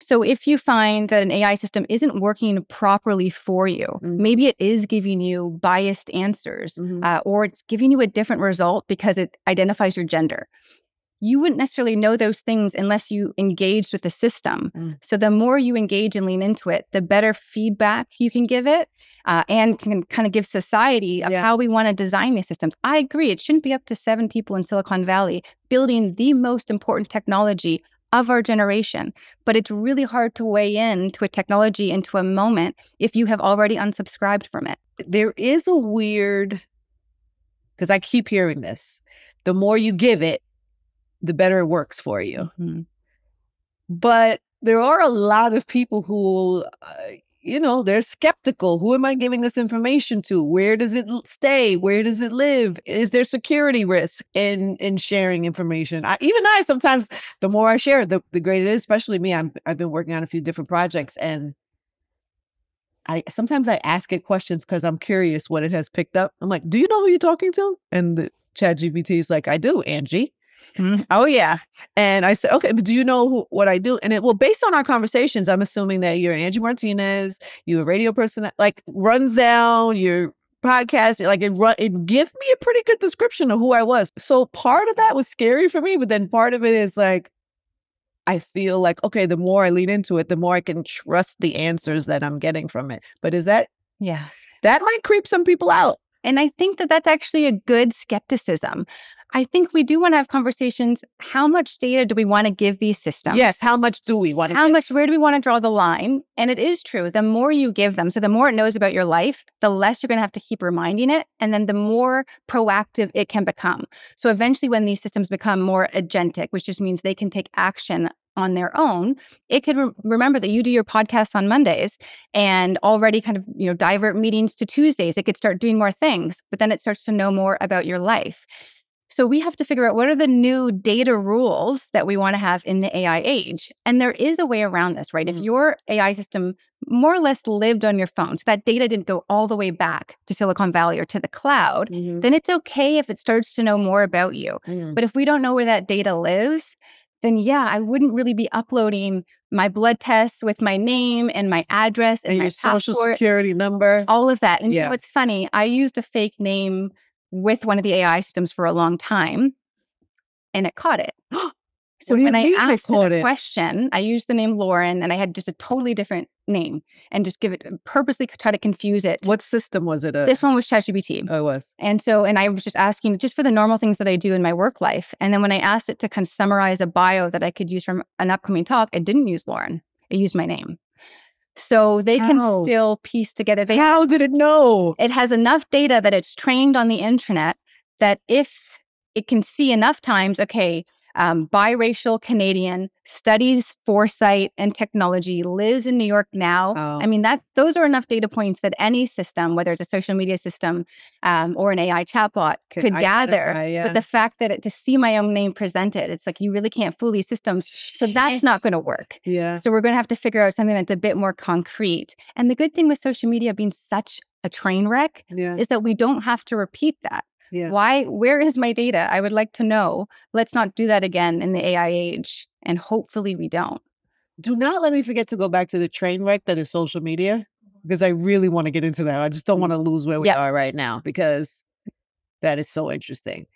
So if you find that an AI system isn't working properly for you, maybe it is giving you biased answers, or it's giving you a different result because it identifies your gender. You wouldn't necessarily know those things unless you engaged with the system. So the more you engage and lean into it, the better feedback you can give it and can kind of give society of how we want to design these systems. I agree. It shouldn't be up to 7 people in Silicon Valley building the most important technology of our generation. But it's really hard to weigh in to a technology and to a moment if you have already unsubscribed from it. There is a weird, because I keep hearing this, the more you give it, the better it works for you. But there are a lot of people who, you know, they're skeptical. Who am I giving this information to? Where does it stay? Where does it live? Is there security risk in sharing information? Even I sometimes, the more I share, the greater it is, especially me. I've been working on a few different projects, and sometimes I ask it questions because I'm curious what it has picked up. I'm like, do you know who you're talking to? And the ChatGPT is like, I do, Angie. Oh, yeah. And I said, okay, but do you know what I do? And it, well, based on our conversations, I'm assuming that you're Angie Martinez, you're a radio person that like runs down your podcast. Like it gave me a pretty good description of who I was. So part of that was scary for me. But then part of it is like, I feel like, okay, the more I lean into it, the more I can trust the answers that I'm getting from it. But is that, yeah, that might creep some people out. And I think that that's actually a good skepticism. I think we do want to have conversations. How much data do we want to give these systems? Yes, how much do we want to give? How much, where do we want to draw the line? And it is true. The more you give them, so the more it knows about your life, the less you're going to have to keep reminding it. And then the more proactive it can become. So eventually when these systems become more agentic, which just means they can take action on their own, it could remember that you do your podcast on Mondays and already kind of, you know, divert meetings to Tuesdays. It could start doing more things, but then it starts to know more about your life. So we have to figure out what are the new data rules that we want to have in the AI age. And there is a way around this, right? If your AI system more or less lived on your phone, so that data didn't go all the way back to Silicon Valley or to the cloud, then it's okay if it starts to know more about you. But if we don't know where that data lives, then yeah, I wouldn't really be uploading my blood tests with my name and my address and my passport, social security number, all of that. And you know, it's funny, I used a fake name with one of the AI systems for a long time, and it caught it. So when I asked the question, I used the name Lauren, and I had just a totally different name and just give it, purposely try to confuse it. What system was it? This one was ChatGPT. Oh, it was. And so, and I was just asking just for the normal things that I do in my work life. And then when I asked it to kind of summarize a bio that I could use from an upcoming talk, it didn't use Lauren. It used my name. So they can still piece together. How did it know? It has enough data that it's trained on the internet that if it can see enough times, okay, biracial Canadian, studies foresight and technology, lives in New York now. I mean, those are enough data points that any system, whether it's a social media system or an AI chatbot, could gather. But the fact that to see my own name presented, it's like you really can't fool these systems. So that's not going to work. So we're going to have to figure out something that's a bit more concrete. And the good thing with social media being such a train wreck is that we don't have to repeat that. Why? Where is my data? I would like to know. Let's not do that again in the AI age. And hopefully we don't. Do not let me forget to go back to the train wreck that is social media, because I really want to get into that. I just don't want to lose where we are right now, because that is so interesting.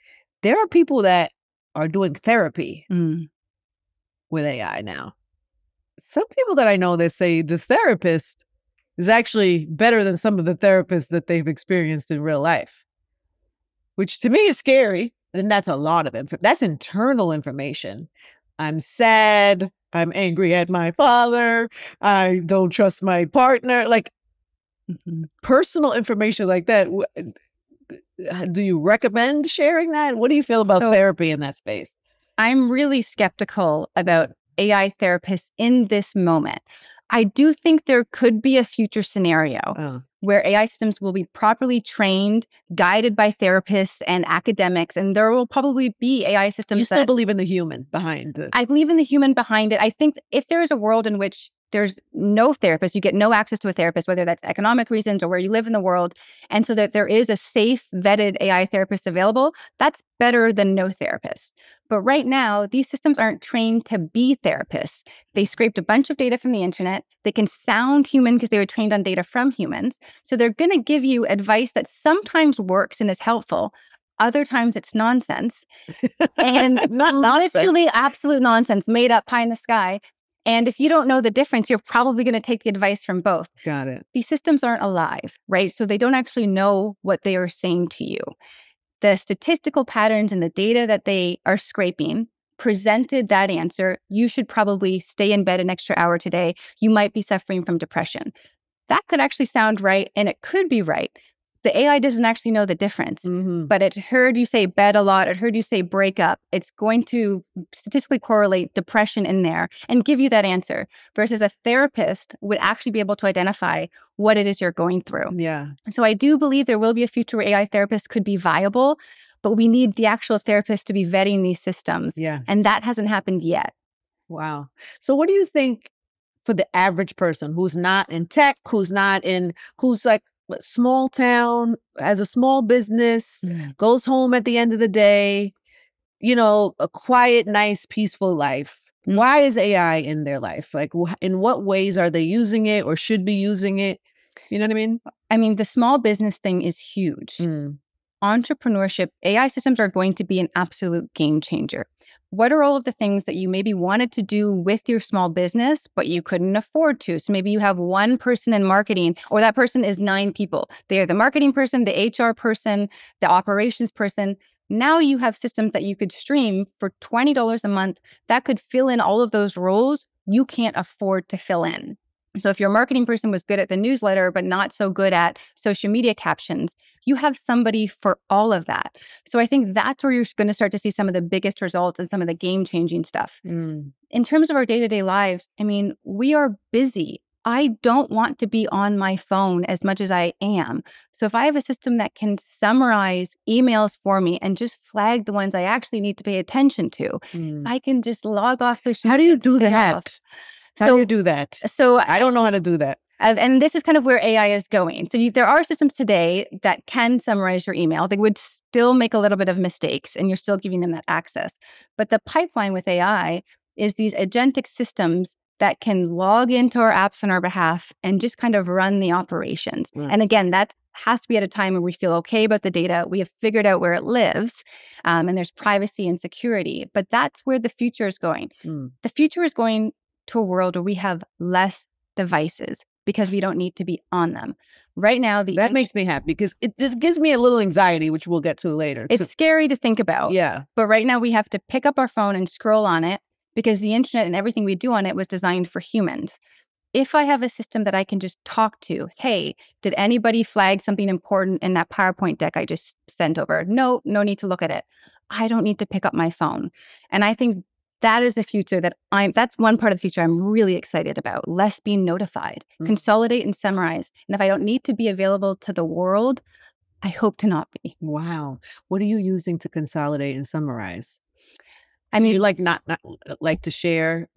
There are people that are doing therapy with AI now. Some people that I know that say the therapist is actually better than some of the therapists that they've experienced in real life, which to me is scary. And that's a lot of information. That's internal information. I'm sad. I'm angry at my father. I don't trust my partner. Like personal information like that. Do you recommend sharing that? What do you feel about therapy in that space? I'm really skeptical about AI therapists in this moment. I do think there could be a future scenario where AI systems will be properly trained, guided by therapists and academics, and there will probably be AI systems. You still believe in the human behind it? I believe in the human behind it. I think if there is a world in which there's no therapist, you get no access to a therapist, whether that's economic reasons or where you live in the world, and so that there is a safe, vetted AI therapist available, that's better than no therapist. But right now, these systems aren't trained to be therapists. They scraped a bunch of data from the internet. They can sound human because they were trained on data from humans. So they're going to give you advice that sometimes works and is helpful. Other times it's nonsense. And literally absolute nonsense, made up, pie in the sky. And if you don't know the difference, you're probably going to take the advice from both. Got it. These systems aren't alive, right? So they don't actually know what they are saying to you. The statistical patterns and the data that they are scraping presented that answer. You should probably stay in bed an extra hour today. You might be suffering from depression. That could actually sound right, and it could be right. The AI doesn't actually know the difference, but it heard you say bed a lot. It heard you say break up. It's going to statistically correlate depression in there and give you that answer, versus a therapist would actually be able to identify what it is you're going through. Yeah. So I do believe there will be a future where AI therapists could be viable, but we need the actual therapist to be vetting these systems. Yeah. And that hasn't happened yet. Wow. So what do you think for the average person who's not in tech, who's like, small town, has a small business, goes home at the end of the day, you know, a quiet, nice, peaceful life. Why is AI in their life? Like, in what ways are they using it or should be using it? You know what I mean? I mean, the small business thing is huge. Entrepreneurship, AI systems are going to be an absolute game changer. What are all of the things that you maybe wanted to do with your small business, but you couldn't afford to? So maybe you have one person in marketing, or that person is 9 people. They are the marketing person, the HR person, the operations person. Now you have systems that you could stream for $20 a month that could fill in all of those roles you can't afford to fill in. So if your marketing person was good at the newsletter, but not so good at social media captions, you have somebody for all of that. So I think that's where you're going to start to see some of the biggest results and some of the game-changing stuff. In terms of our day-to-day lives, I mean, we are busy. I don't want to be on my phone as much as I am. So if I have a system that can summarize emails for me and just flag the ones I actually need to pay attention to, I can just log off social media. How do you do that? How do you do that? So I don't know how to do that. And this is kind of where AI is going. So there are systems today that can summarize your email. They would still make a little bit of mistakes, and you're still giving them that access. But the pipeline with AI is these agentic systems that can log into our apps on our behalf and just kind of run the operations. And again, that has to be at a time where we feel okay about the data. We have figured out where it lives, and there's privacy and security. But that's where the future is going. The future is going to a world where we have less devices because we don't need to be on them. Right now, that makes me happy because this gives me a little anxiety, which we'll get to later. It's scary to think about. Yeah. But right now we have to pick up our phone and scroll on it because the internet and everything we do on it was designed for humans. If I have a system that I can just talk to, hey, did anybody flag something important in that PowerPoint deck I just sent over? No, no need to look at it. I don't need to pick up my phone. And I think that is a future that that's one part of the future I'm really excited about. Less being notified, consolidate and summarize. And if I don't need to be available to the world, I hope to not be. Wow. What are you using to consolidate and summarize? I mean, do you like not like to share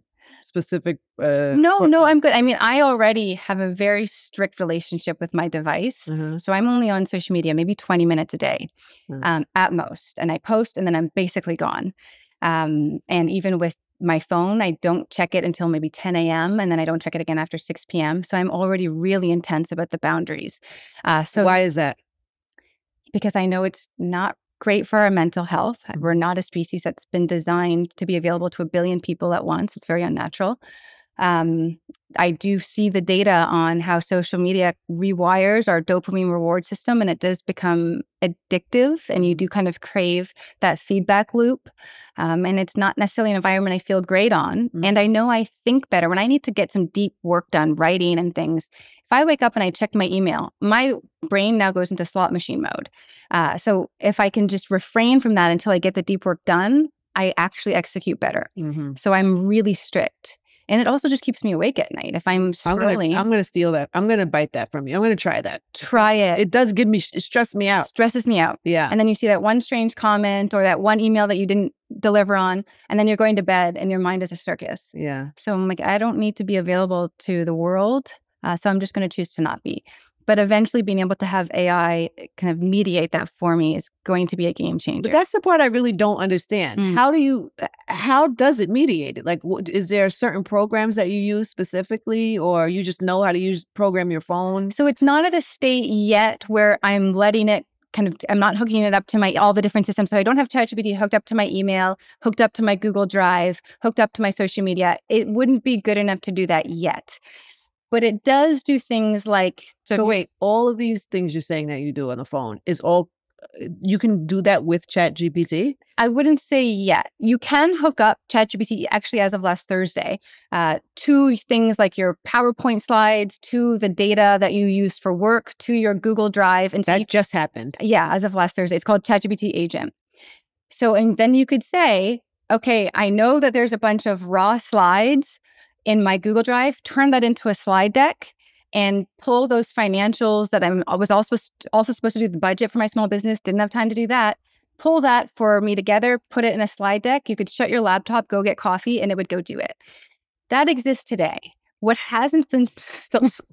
specific? No, I'm good. I mean, I already have a very strict relationship with my device. So I'm only on social media, maybe 20 minutes a day at most. And I post and then I'm basically gone. And even with my phone, I don't check it until maybe 10 a.m. And then I don't check it again after 6 p.m. So I'm already really intense about the boundaries. So why is that? Because I know it's not great for our mental health. We're not a species that's been designed to be available to 1 billion people at once. It's very unnatural. I do see the data on how social media rewires our dopamine reward system, and it does become addictive, and you do kind of crave that feedback loop. And it's not necessarily an environment I feel great on. And I know I think better when I need to get some deep work done, writing and things. If I wake up and I check my email, my brain now goes into slot machine mode. So if I can just refrain from that until I get the deep work done, I actually execute better. So I'm really strict. And it also just keeps me awake at night if I'm scrolling. I'm going to steal that. I'm going to bite that from you. I'm going to try that. Try it. It does give me, it stresses me out. Stresses me out. Yeah. And then you see that one strange comment or that one email that you didn't deliver on. And then you're going to bed and your mind is a circus. Yeah. So I'm like, I don't need to be available to the world. So I'm just going to choose to not be. But eventually being able to have AI kind of mediate that for me is going to be a game changer. But that's the part I really don't understand. How does it mediate it? Like, is there certain programs that you use specifically, or you just know how to program your phone? So it's not at a state yet where I'm letting it kind of, I'm not hooking it up to all the different systems. So I don't have ChatGPT hooked up to my email, hooked up to my Google Drive, hooked up to my social media. It wouldn't be good enough to do that yet. But it does do things like... So wait, all of these things you're saying that you do on the phone is all... You can do that with ChatGPT? I wouldn't say yet. You can hook up ChatGPT, actually as of last Thursday, to things like your PowerPoint slides, to the data that you use for work, to your Google Drive. And so that just happened. Yeah, as of last Thursday. It's called ChatGPT Agent. So, and then you could say, okay, I know that there's a bunch of raw slides in my Google Drive, turn that into a slide deck and pull those financials that I was also supposed to do the budget for my small business, didn't have time to do that. Pull that for me together, put it in a slide deck. You could shut your laptop, go get coffee, and it would go do it. That exists today. What hasn't been...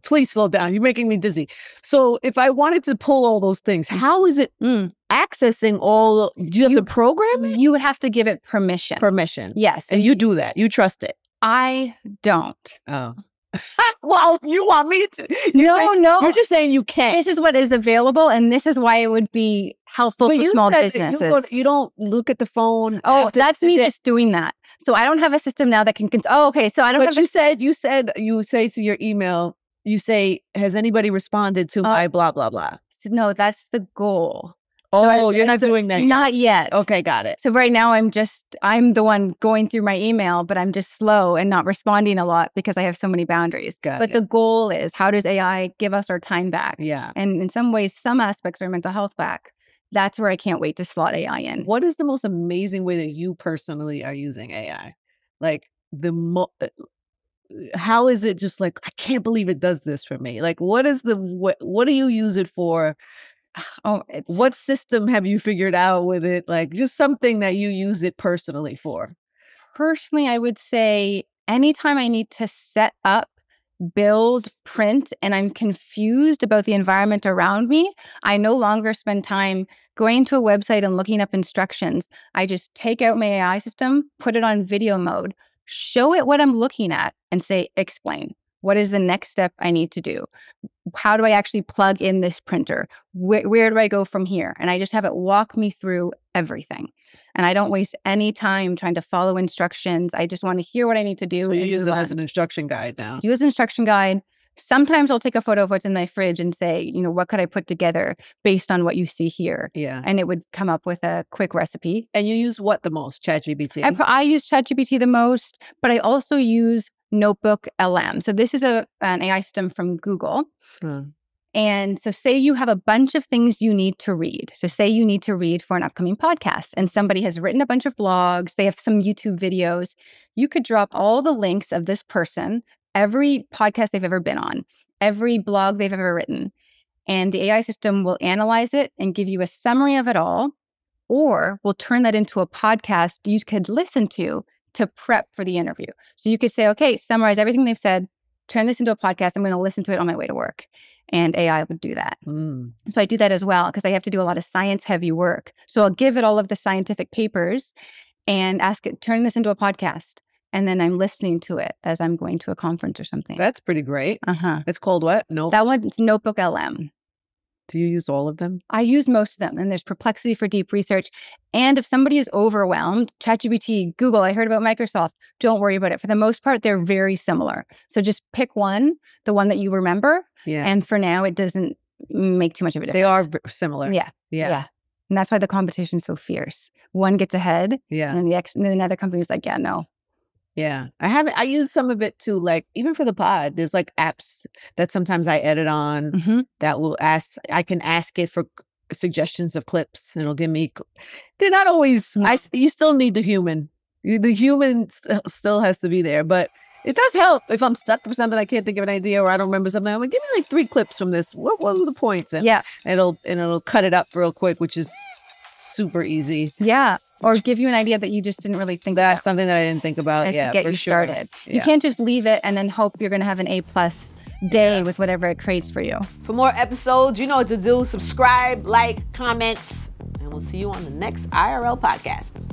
Please slow down. You're making me dizzy. So if I wanted to pull all those things, how is it accessing all... Do you have to program it? You would have to give it permission. Permission. Yes. And you do that. You trust it. I don't. Oh. Well, you want me to. No. You're just saying you can't. This is what is available, and this is why it would be helpful for small businesses. You don't look at the phone. Oh, that's me just doing that. So I don't have a system now that can... Oh, okay. So I don't have... But you say to your email, you say, has anybody responded to my blah, blah, blah? No, that's the goal. Oh, you're not doing that yet. Not yet. Okay, got it. So right now I'm the one going through my email, but I'm just slow and not responding a lot because I have so many boundaries. Got it. But the goal is, how does AI give us our time back? Yeah. And in some ways, some aspects are mental health back. That's where I can't wait to slot AI in. What is the most amazing way that you personally are using AI? Like how is it just like, I can't believe it does this for me? Like, what do you use it for? Oh, what system have you figured out with it? Like, just something that you use it personally for. Personally, I would say anytime I need to set up, build, print, and I'm confused about the environment around me, I no longer spend time going to a website and looking up instructions. I just take out my AI system, put it on video mode, show it what I'm looking at, and say, explain. What is the next step I need to do? How do I actually plug in this printer? Where do I go from here? And I just have it walk me through everything. And I don't waste any time trying to follow instructions. I just want to hear what I need to do. So you use it as an instruction guide now. I use an instruction guide. Sometimes I'll take a photo of what's in my fridge and say, you know, what could I put together based on what you see here? Yeah. And it would come up with a quick recipe. And you use what the most? ChatGPT? I use ChatGPT the most, but I also use NotebookLM. So this is an AI system from Google. And so say you have a bunch of things you need to read. So say you need to read for an upcoming podcast and somebody has written a bunch of blogs, they have some YouTube videos. You could drop all the links of this person, every podcast they've ever been on, every blog they've ever written, and the AI system will analyze it and give you a summary of it all, or will turn that into a podcast you could listen to prep for the interview. So you could say, okay, summarize everything they've said, turn this into a podcast. I'm going to listen to it on my way to work. And AI would do that. So I do that as well because I have to do a lot of science heavy work. So I'll give it all of the scientific papers and ask it, turn this into a podcast. And then I'm listening to it as I'm going to a conference or something. That's pretty great. It's called what? That one's NotebookLM. Do you use all of them? I use most of them. And there's Perplexity for deep research. And if somebody is overwhelmed, ChatGPT, Google, I heard about Microsoft, don't worry about it. For the most part, they're very similar. So just pick one, the one that you remember. Yeah. And for now, it doesn't make too much of a difference. They are similar. Yeah. And that's why the competition is so fierce. One gets ahead. Yeah. And then another company is like, yeah, no. Yeah, I use some of it too, like even for the pod, there's like apps that sometimes I edit on that will ask, I can ask it for suggestions of clips and it'll give me, they're not always, you still need the human. The human still has to be there, but it does help if I'm stuck for something, I can't think of an idea or I don't remember something. I'm like, give me like 3 clips from this. What were the points? And yeah. It'll cut it up real quick, which is super easy. Yeah. Or give you an idea that you just didn't really think about. That's something that I didn't think about. Yeah, to get you started. Yeah. You can't just leave it and then hope you're going to have an A+ day with whatever it creates for you. For more episodes, you know what to do. Subscribe, like, comment, and we'll see you on the next IRL podcast.